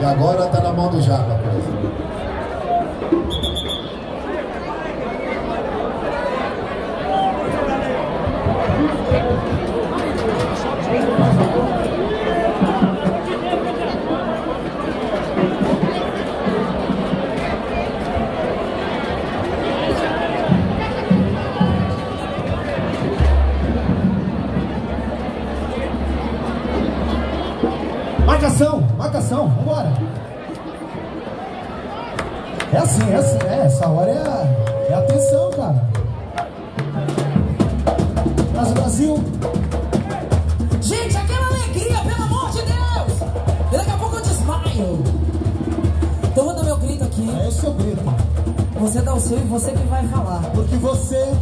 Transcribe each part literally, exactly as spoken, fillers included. E agora tá na mão do Japa, pois. Marcação, marcação, vambora. É assim, é assim, é, essa hora é a, é a tensão, cara. Graça Brasil. Gente, aquela alegria, pelo amor de Deus. E daqui a pouco eu desmaio. Então vou dar meu grito aqui. É o seu grito. Você dá o seu e você que vai falar. Porque você,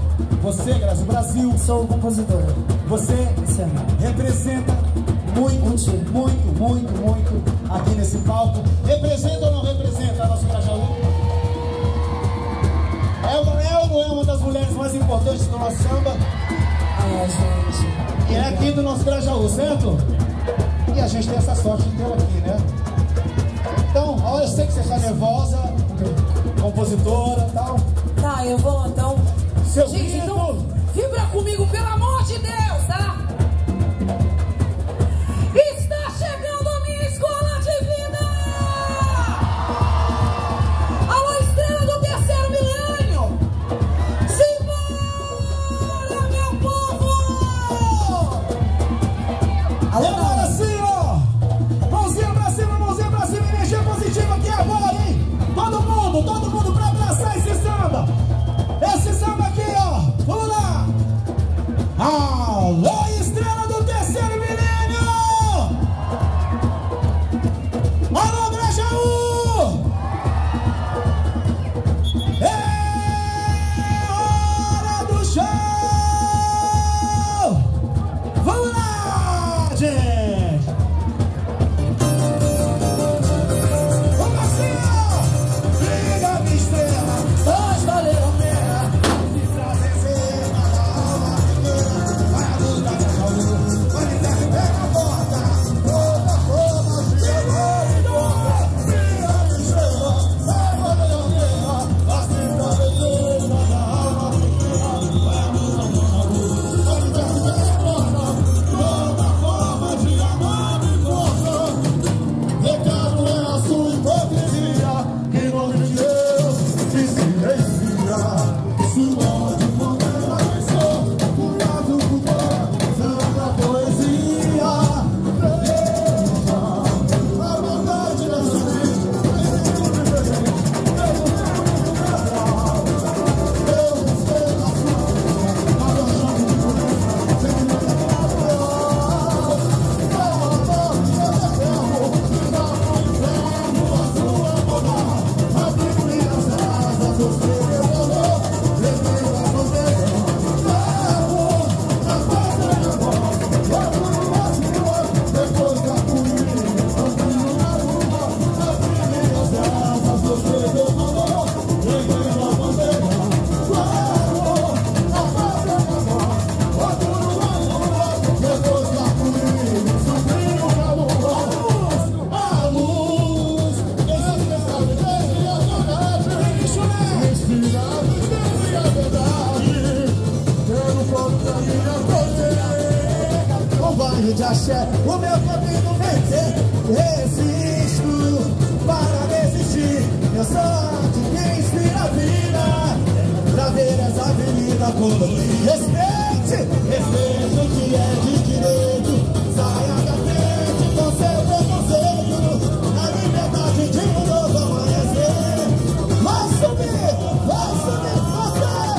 você, Graça Brasil. Sou o compositor. Você, você representa muito, muito, muito, muito aqui nesse palco. Representa ou não representa a nossa Crajaú? É uma, é uma, é uma das mulheres mais importantes do nosso samba. É, gente. E é aqui do nosso Crajaú, certo? E a gente tem essa sorte de ter aqui, né? Então, olha, eu sei que você está nervosa, compositora e tal. Tá, eu vou então. Seu gente, filho, então, vibra comigo, pelo amor de Deus, tá? De axé, o meu caminho vencer, resisto para desistir. Eu sou de quem inspira a vida, pra ver essa avenida como respeite, respeite o que é de direito. Saia da frente com seu preconceito, na liberdade de um novo amanhecer. Vai subir, vai subir. Brasil!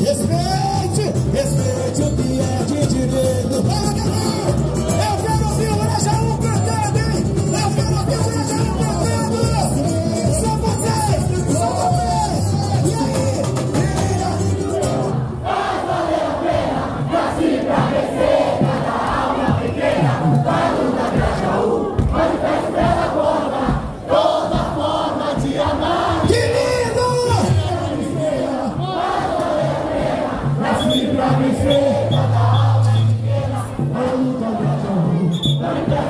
Respeite, respeite o que é de direito. Fala, Crajaú! Eu quero ouvir o Crajaú cantando, hein? Eu quero ouvir o Crajaú cantando! Só vocês, só vocês! E aí? Vira! Faz valer a pena, nasci pra vencer, cada alma pequena, vai lutar Crajaú, manifesta pela forma, toda forma de amar. Que lindo! Faz valer a pena, nasci pra vencer. Vai lutar Crajaú, vai lutar